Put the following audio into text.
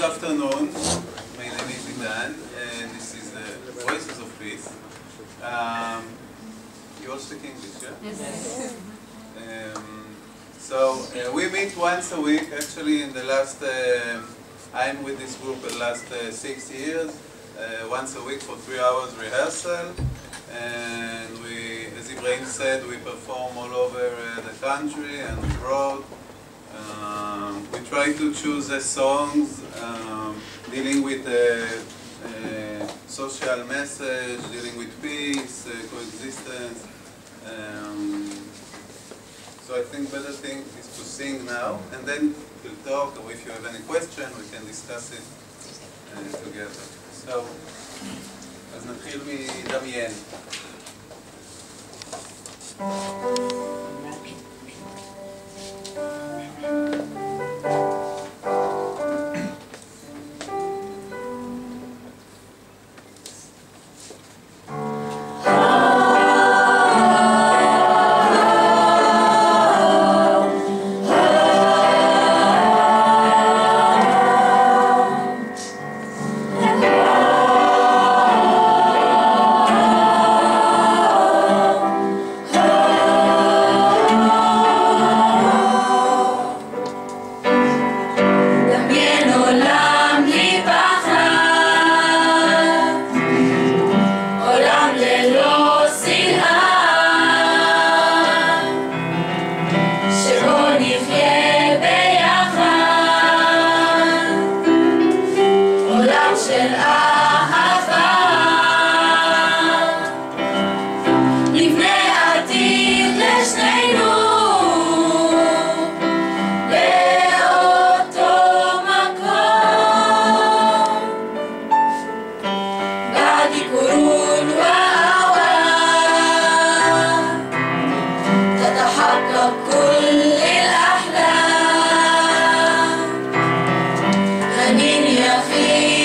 Good afternoon. My name is Idan, and this is the Voices of Peace. You all speak English, yeah? Yes. So we meet once a week. Actually, in the last, I'm with this group the last 6 years. Once a week for 3 hours rehearsal, and we, as Ibrahim said, we perform all over the country and abroad. We try to choose songs dealing with social message, dealing with peace, coexistence. So I think better thing is to sing now, and then we'll talk, or if you have any question, we can discuss it together. So, let's start with Damien.